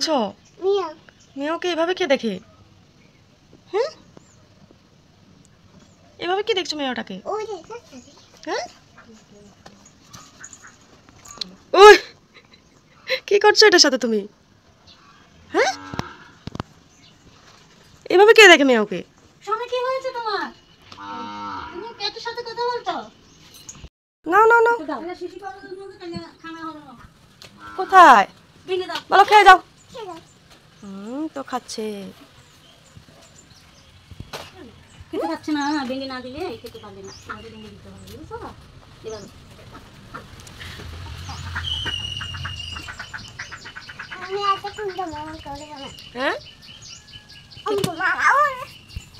ডাকছো? মিয়া। মিয়াকে এভাবে কে দেখে? হ্যাঁ, এভাবে কি দেখছো মিয়াটাকে? ওই দেখো। হ্যাঁ, ওই কি করছো এটার সাথে তুমি? হ্যাঁ, এভাবে কে দেখে মিয়াকে? সময় কি হয়েছে তোমার? তুমি কেটের সাথে কথা বলছো? না না না, এটা শিশি করো তুমি, কান্না খানা হলো না। কোথায়? বিনে দাও। বলো খেয়ে যাও। তো খাচ্ছে। খেতে খাচ্ছে না, ভেঙে না দিলে খেতে পারবে না। আগে ভেঙে দিতে হবে, বুঝছো? এবার আমি আজকে কোনটা মামা করে যাব? হ্যাঁ? আমি তো মামা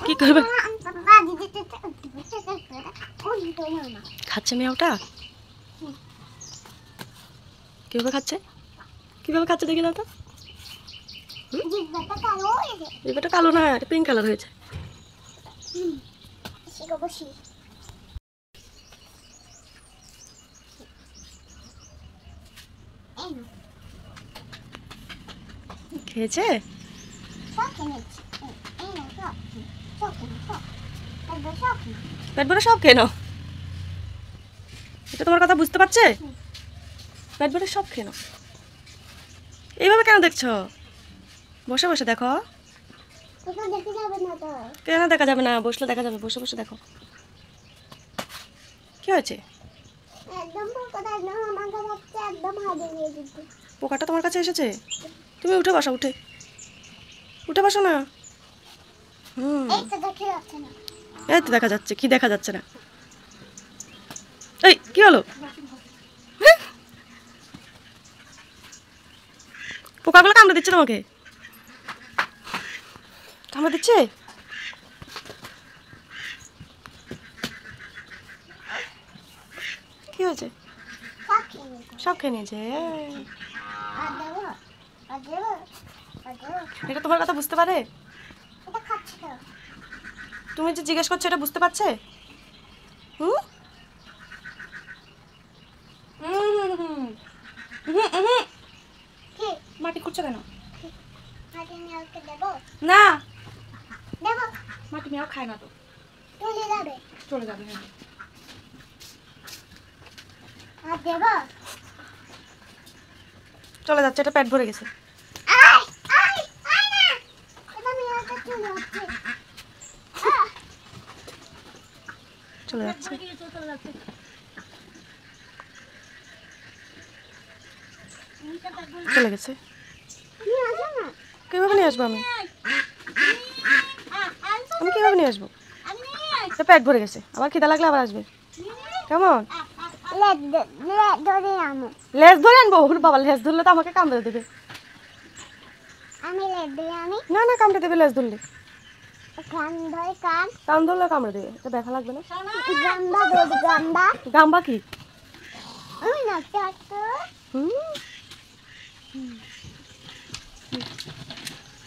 কি করবে? বাবা দিদিতে কোনটা মামা খাচ্ছে মেয়েটা? কিভাবে খাচ্ছে? কিভাবে খাচ্ছে দেখি না তো? এটা কালো না, এটা পিঙ্ক কালার হয়েছে। খেয়েছে? পেট ভরে সব খেয়ে নাও। এটা তোমার কথা বুঝতে পারছে? পেট ভরে সব খেয়ে নাও। এইভাবে কেন দেখছো? বসে বসে দেখো। কেন দেখা যাবে না? বসলে দেখা যাবে, বসে বসে দেখো। কি হয়েছে? পোকাটা তোমার কাছে এসেছে? তুমি উঠে বসো, উঠে উঠে বসো না। এই তো দেখা যাচ্ছে। কি দেখা যাচ্ছে না? এই কি হলো? পোকাগুলো কামড়ে দিচ্ছে তোমাকে? কামড়ে দিচ্ছে? কি হয়েছে? সব খেয়ে নিয়েছে। এটা তোমার কথা বুঝতে পারে? তুমি যে জিজ্ঞেস করছো এটা বুঝতে পারছে? হুম হুম। মাটি খুঁড়ছো কেন? না, মাটি মেয়েও খায় না তো। চলে যাবে। চলে যাচ্ছে, এটা পেট ভরে গেছে। চলে যাচ্ছে, চলে যাচ্ছে। চলে গেছে। কিভাবে নিয়ে আসবো? আমি কিভাবে নিয়ে আসবো? পেট ভরে গেছে, আবার খিদা লাগলে আবার আসবে। কেমন? লেজ ধরে আনবো? বাবা, লেজ ধরলে তো আমাকে কামড়ে দেবে। না না, কামড়ে দেবে লেজ ধরলে। কান ধরলে কামড়ে দেবে, এটা ব্যথা লাগবে না? গাম্বা কি?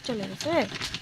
চলে গেছে।